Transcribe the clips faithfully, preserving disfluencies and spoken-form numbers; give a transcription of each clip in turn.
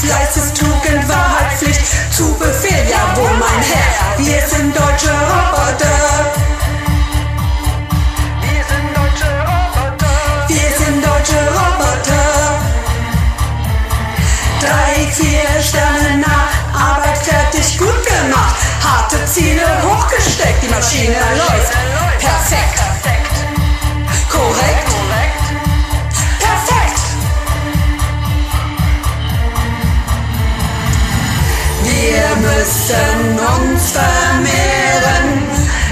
Fleiß ist Tugend, Wahrheit, Pflicht, zu Befehl, ja wohl mein Herr, wir sind deutsche Roboter. Wir sind deutsche Roboter. Wir sind deutsche Roboter. Drei, vier Sterne nach, Arbeit fertig, gut gemacht, harte Ziele hochgesteckt, die Maschine läuft, perfekt, korrekt. Wir müssen uns vermehren,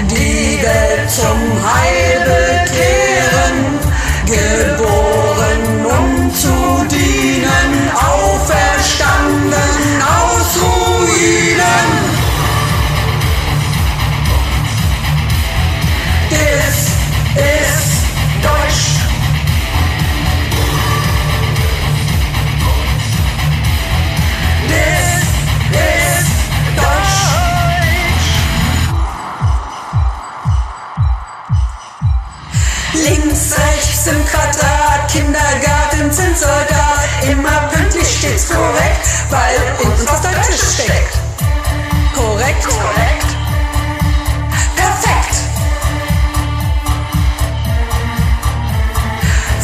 die Welt zum Heil bekehren, geboren um zu dienen, auferstanden aus Ruinen. Das ist Deutsch. Das links, rechts im Quadrat, Kindergarten sind Soldat, immer pünktlich stets korrekt, weil in uns was Deutsches steckt. Korrekt, korrekt, perfekt.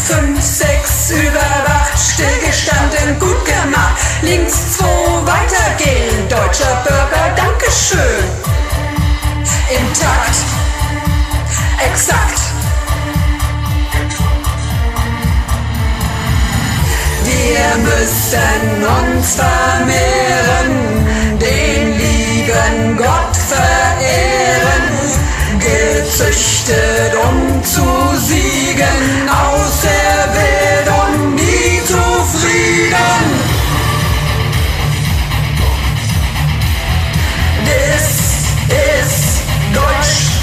Fünf, sechs überwacht, stillgestanden, gut gemacht, links, zwei weitergehen, deutscher Bürger, Dankeschön. Im Takt, exakt. Wir müssen uns vermehren, den lieben Gott verehren, gezüchtet um zu siegen, auserwählt um nie zufrieden. Das ist Deutsch.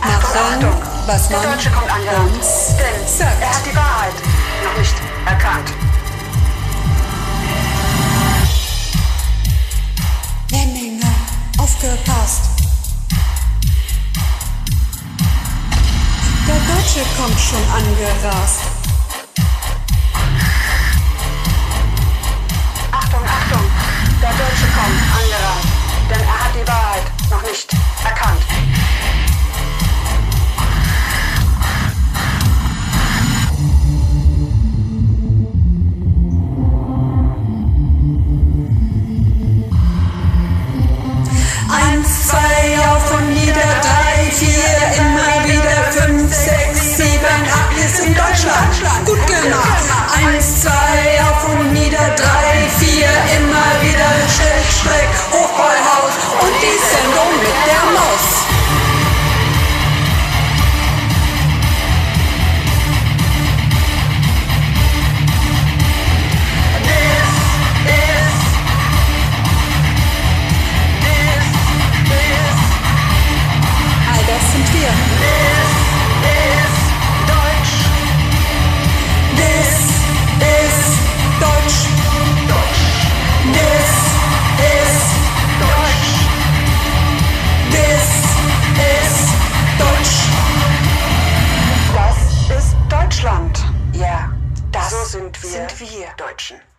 Achtung, was der Deutsche kommt angerannt, denn sagt. Er hat die Wahrheit noch nicht erkannt. Lemminger, aufgepasst. Der Deutsche kommt schon angerast. Achtung, Achtung, der Deutsche kommt angerannt. Denn er hat die Wahrheit noch nicht erkannt. Eins, zwei, auf und nieder, drei, vier, immer wieder, fünf, sechs, sieben, acht, wir sind Deutschland, gut gemacht. Eins, zwei, auf und nieder, drei, vier, immer wieder, schräg, schräg, hochball, und die Sendung mit der Maus. This is, this, this. All das sind wir. This is Deutsch. This is Deutsch. Deutsch. This is Deutsch. This is Deutsch. Das ist Deutschland. Ja, das so sind wir, sind wir Deutschen.